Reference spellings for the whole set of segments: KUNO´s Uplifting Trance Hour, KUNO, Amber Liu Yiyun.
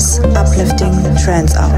Kunos Uplifting Trance Hour.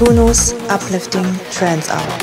KUNO's Uplifting Trance Hour.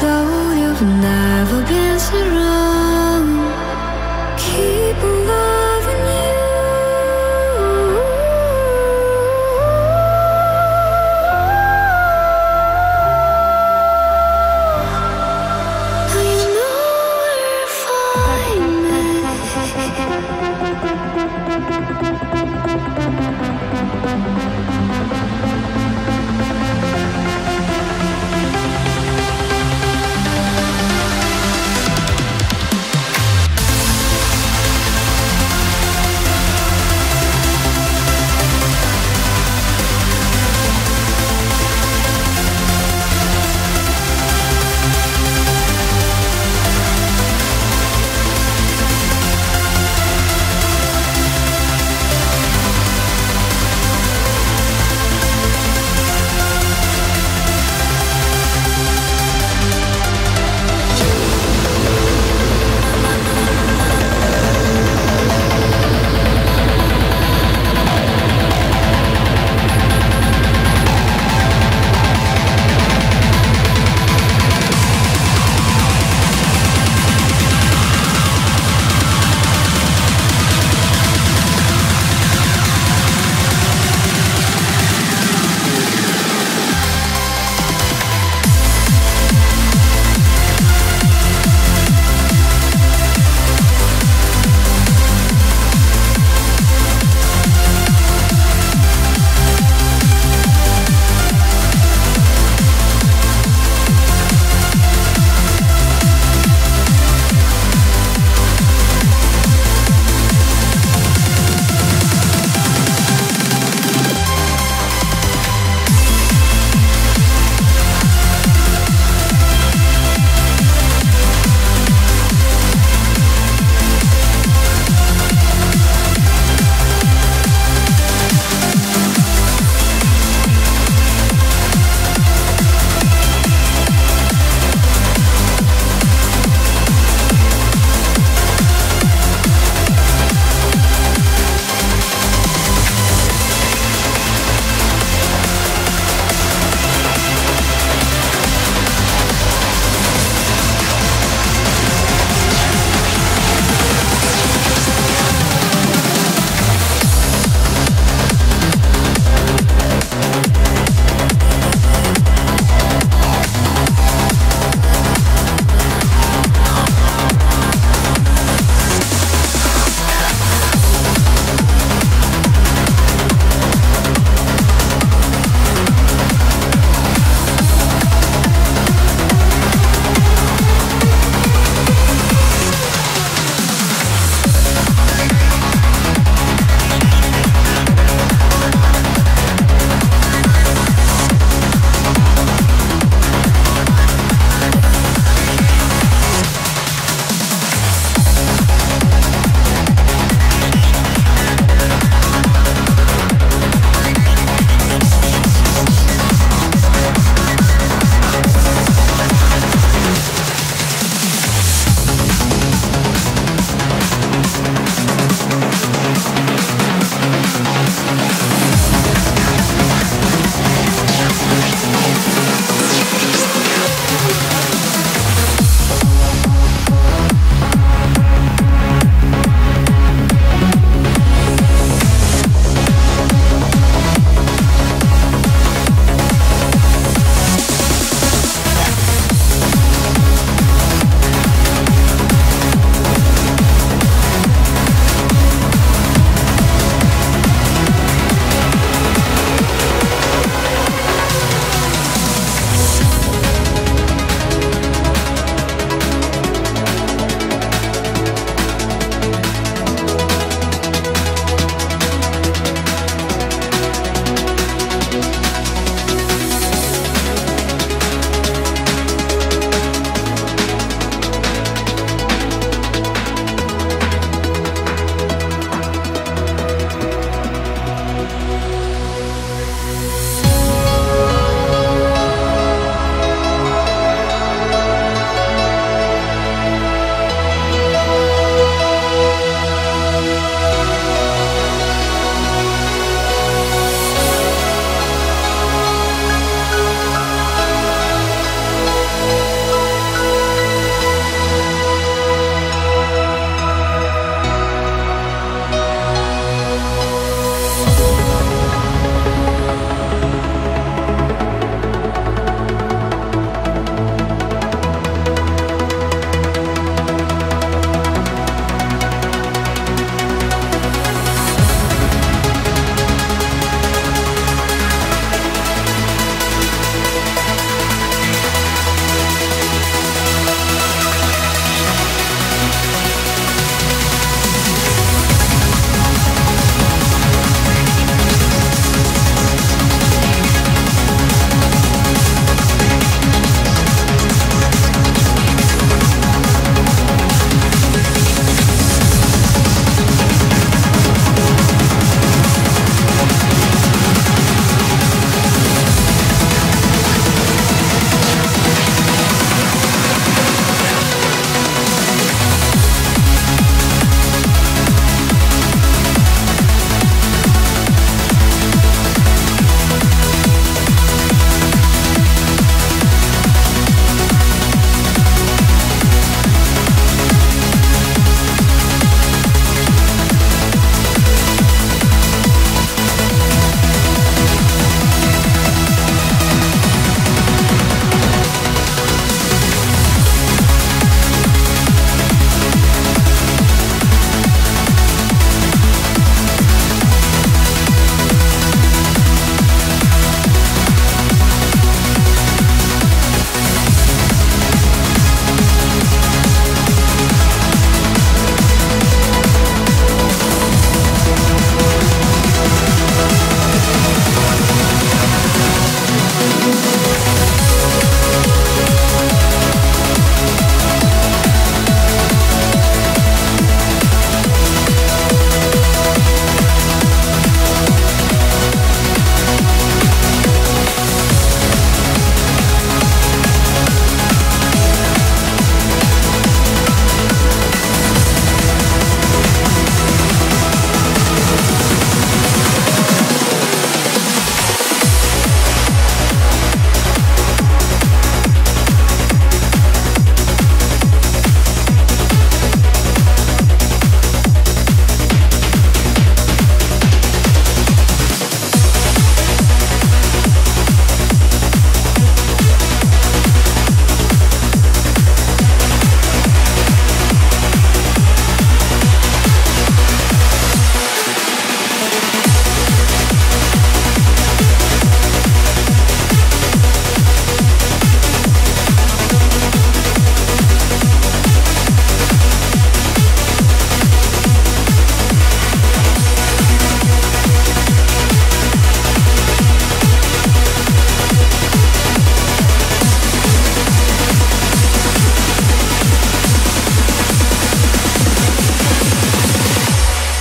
told you've never been so wrong. Keep loving you. Now you know where to find me.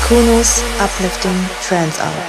KUNO's uplifting trance hour.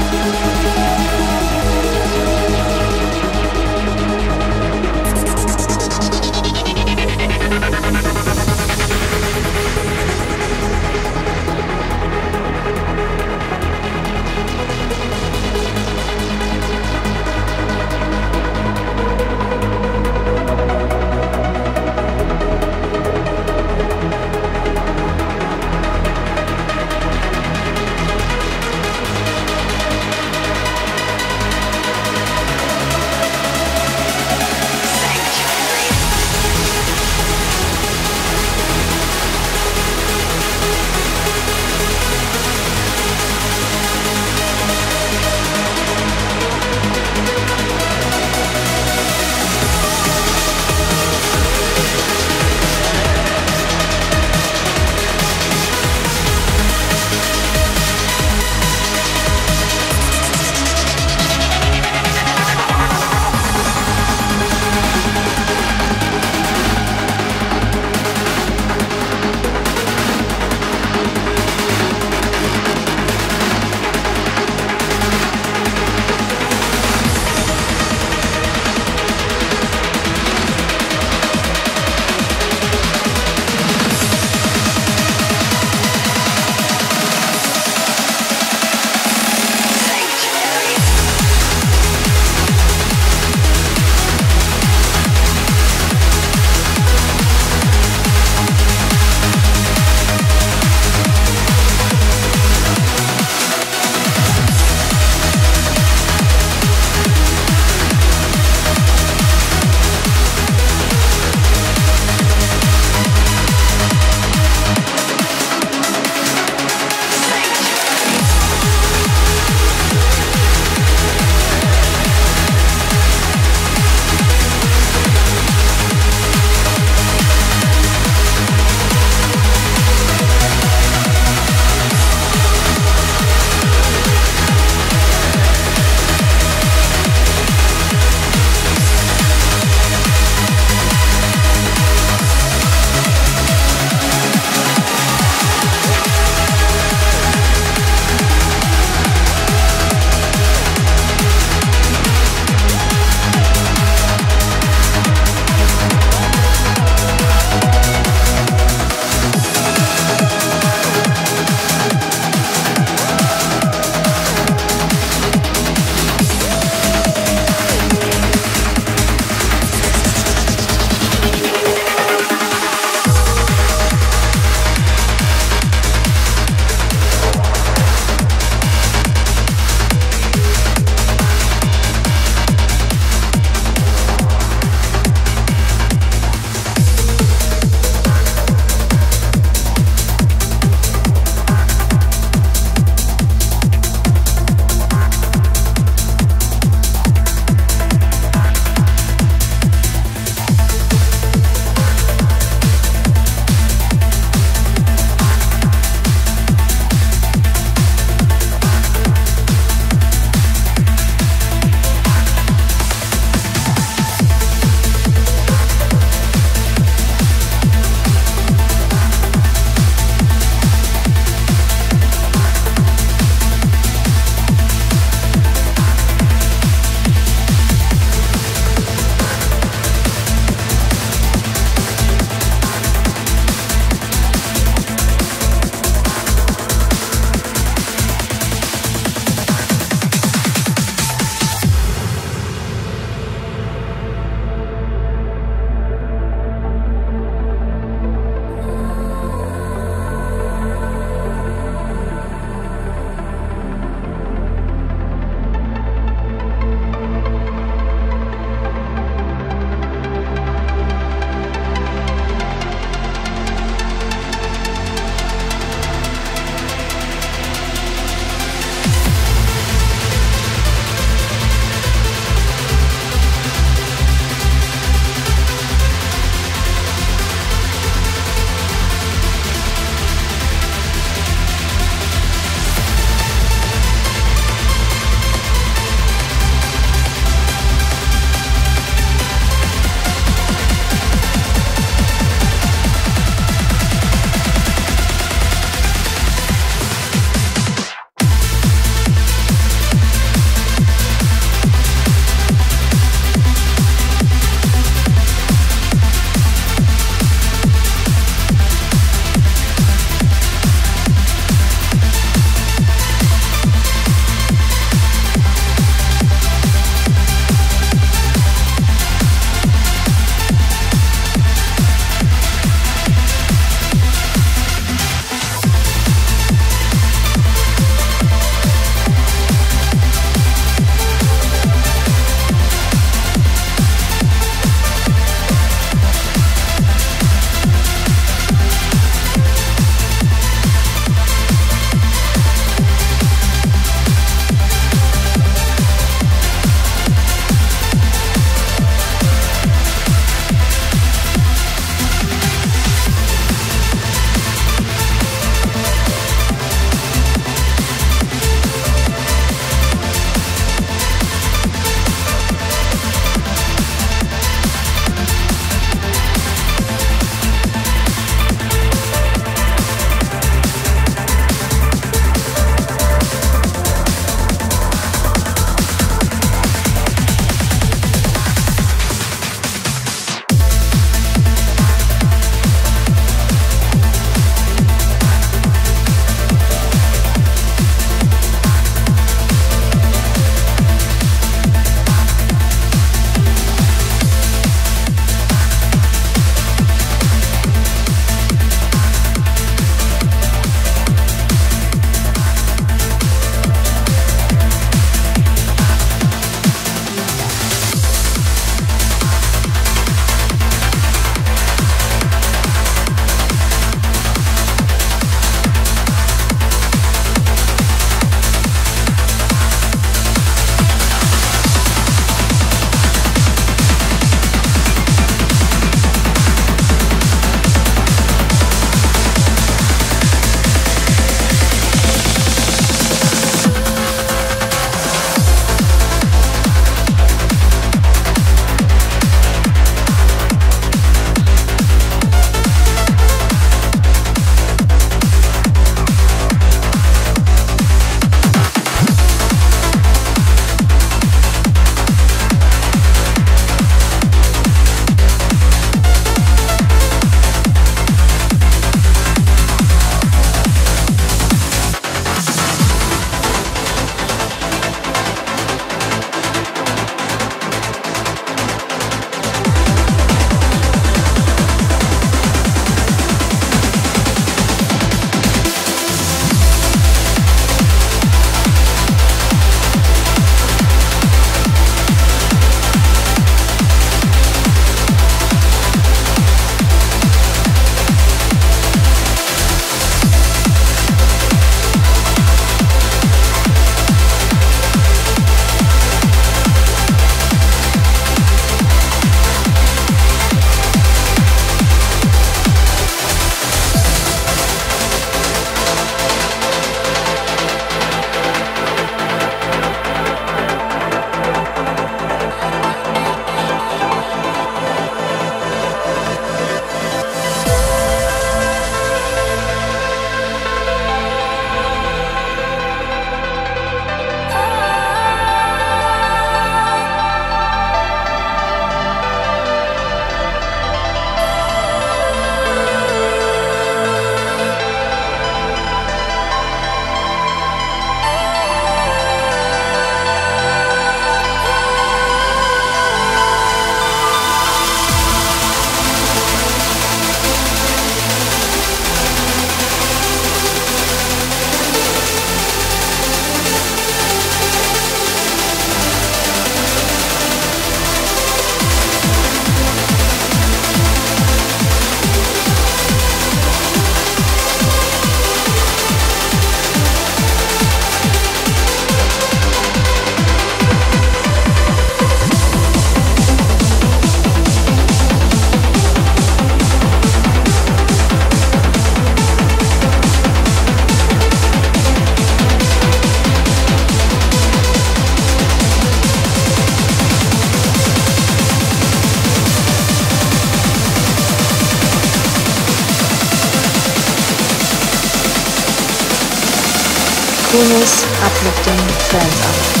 KUNO's uplifting friends up.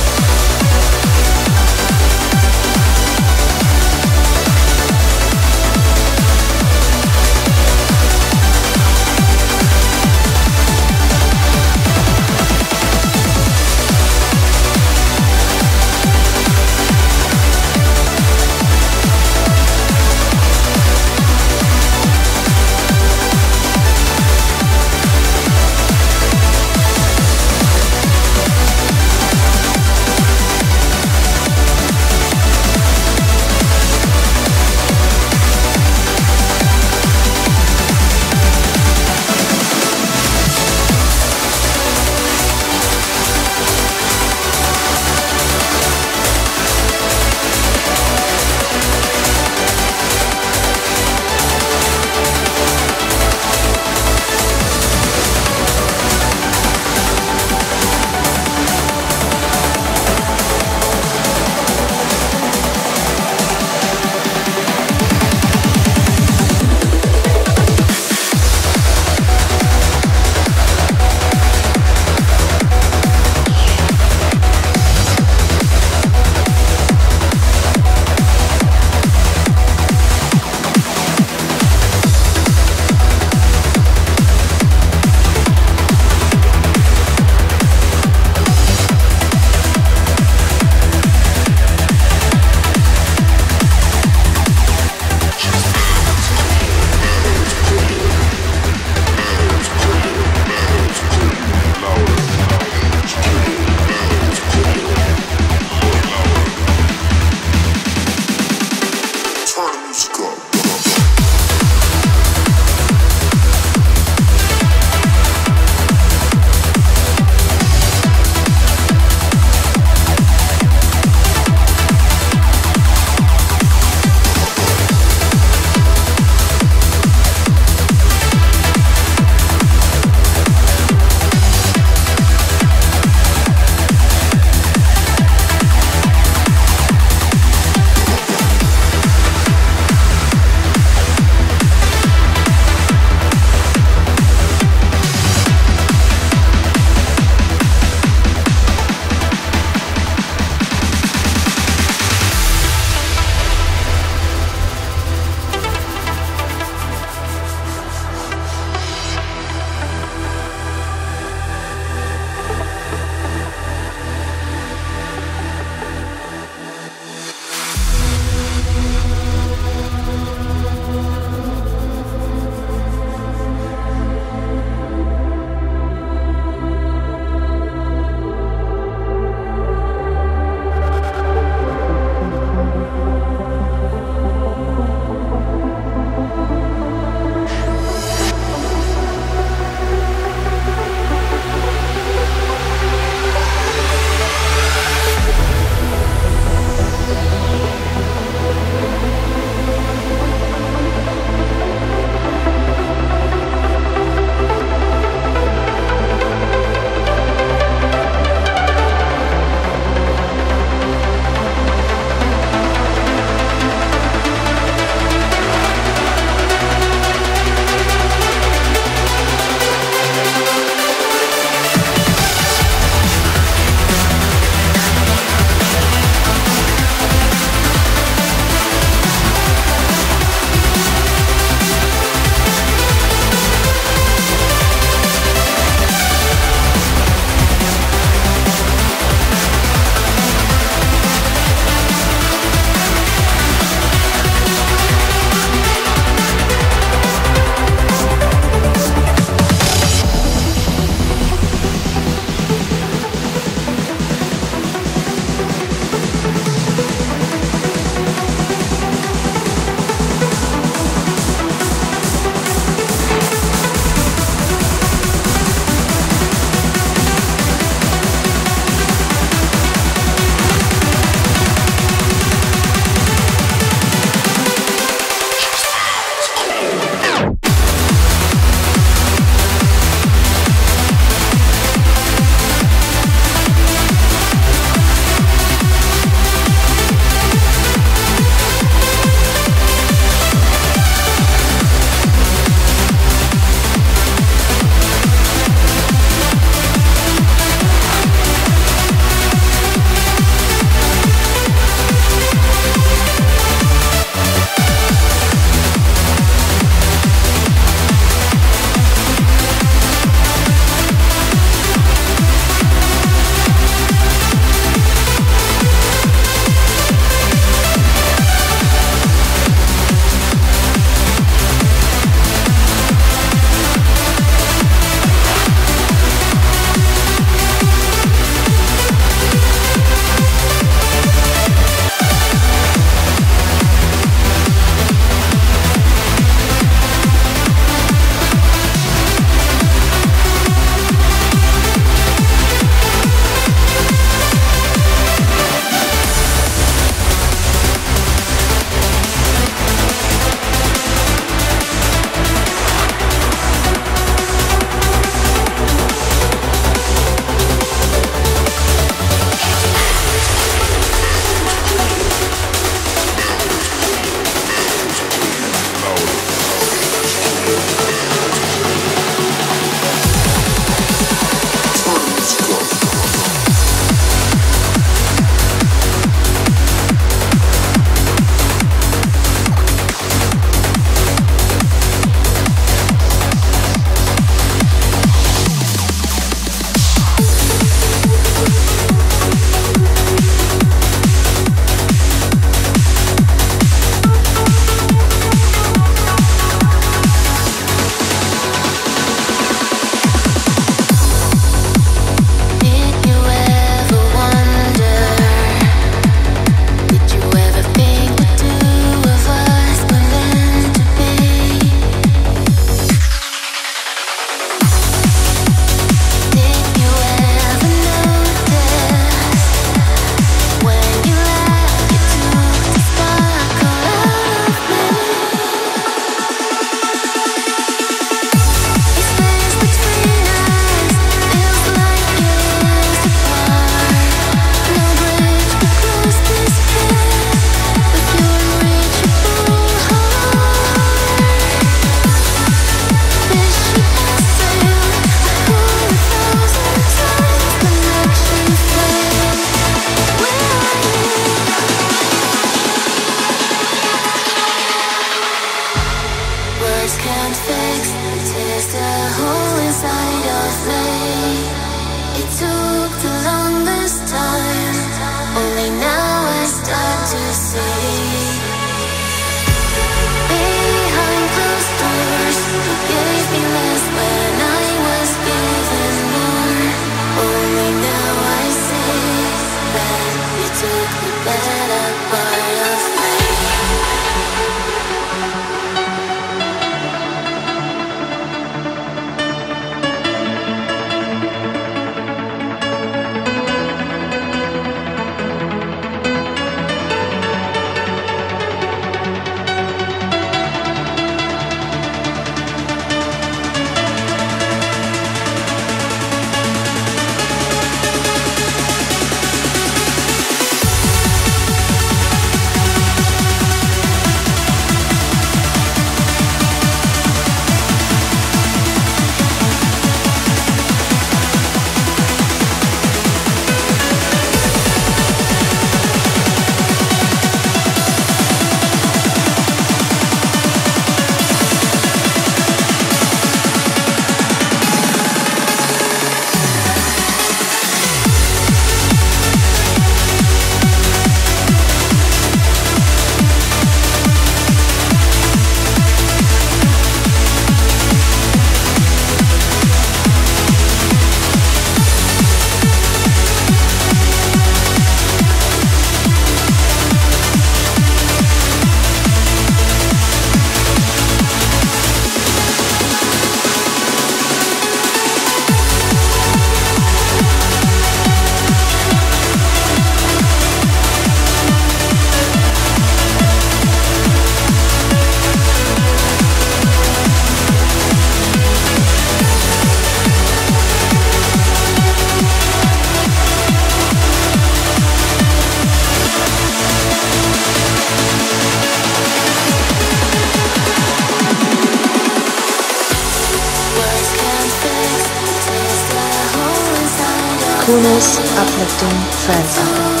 KUNO's uplifting trance hour.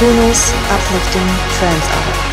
KUNO's Uplifting Trance Hour.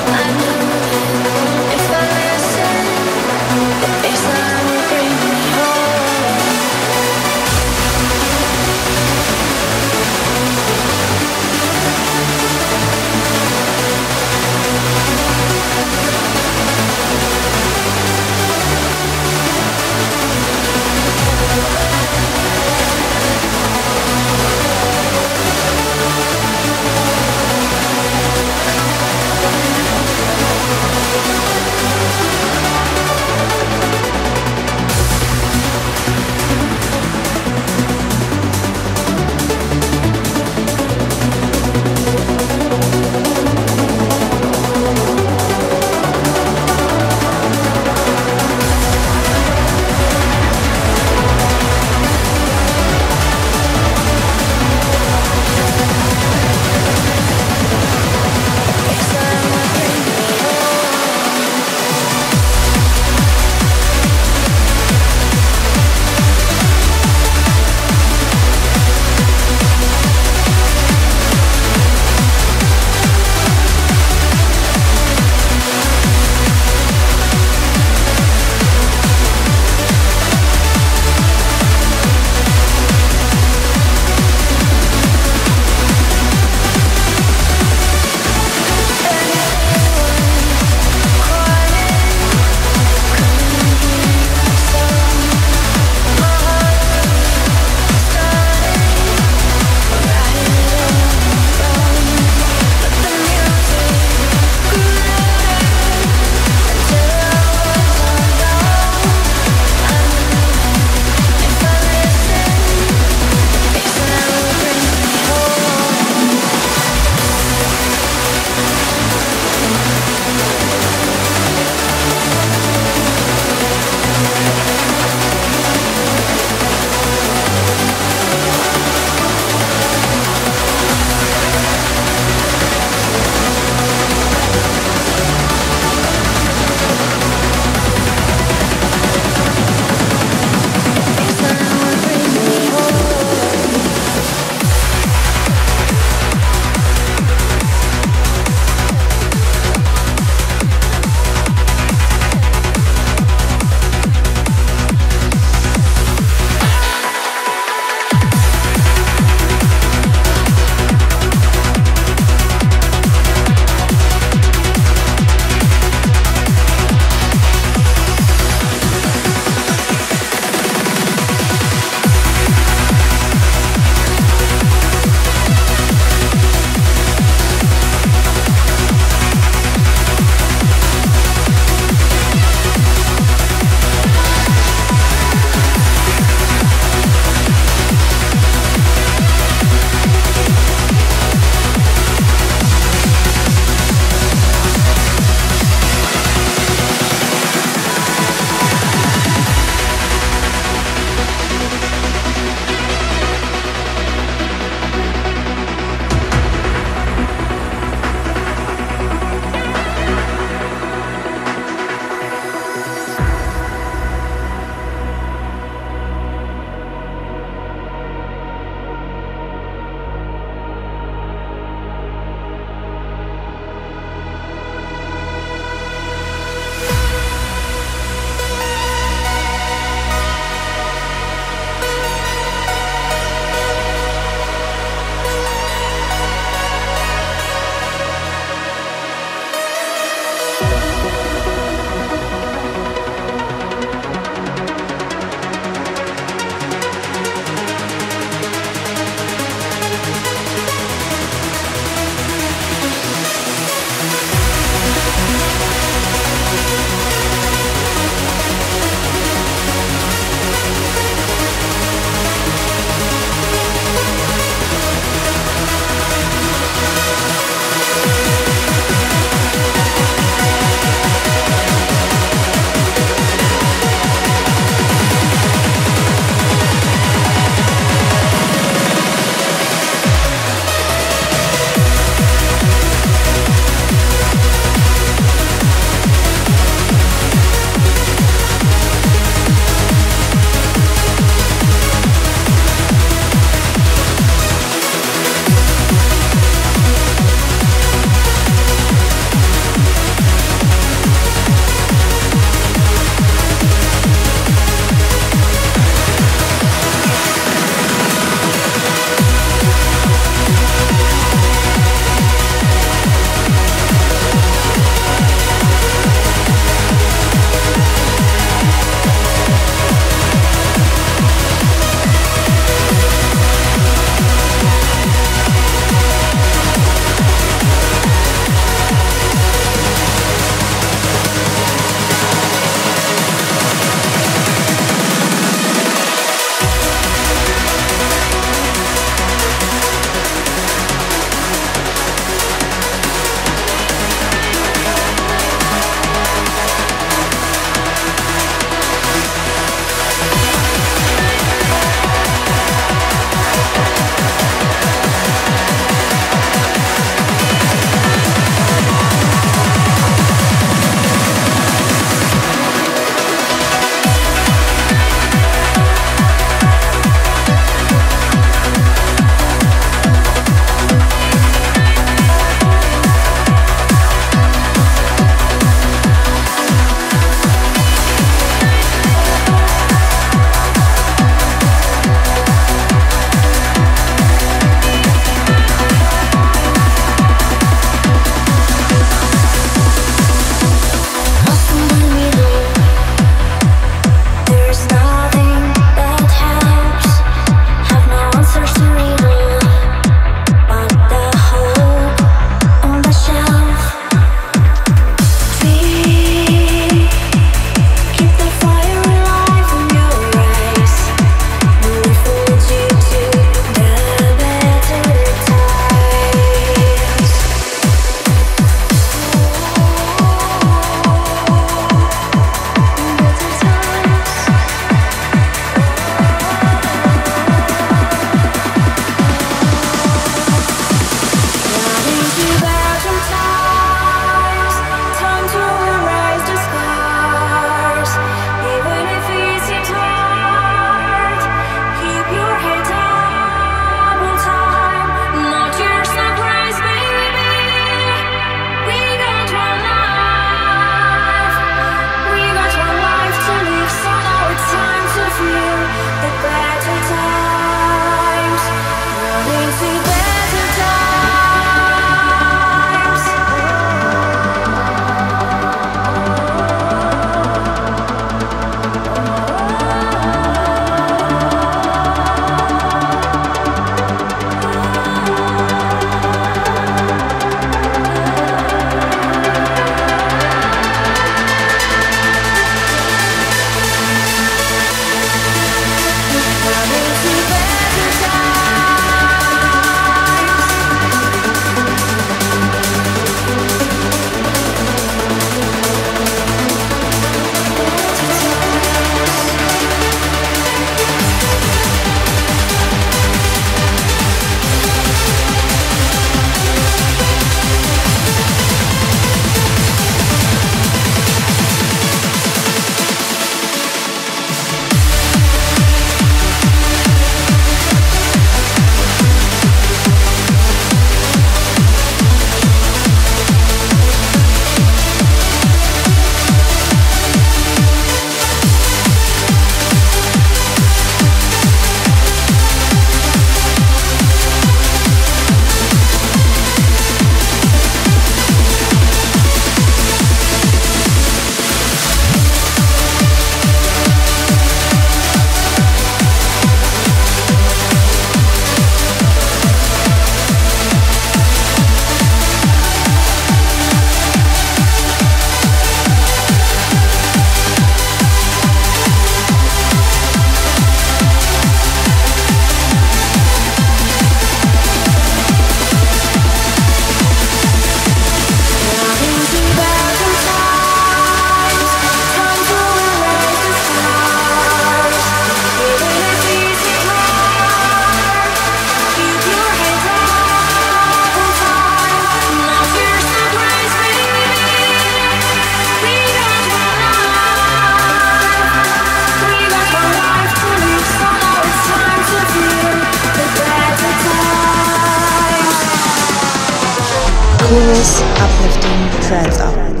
Kuno's uplifting presence.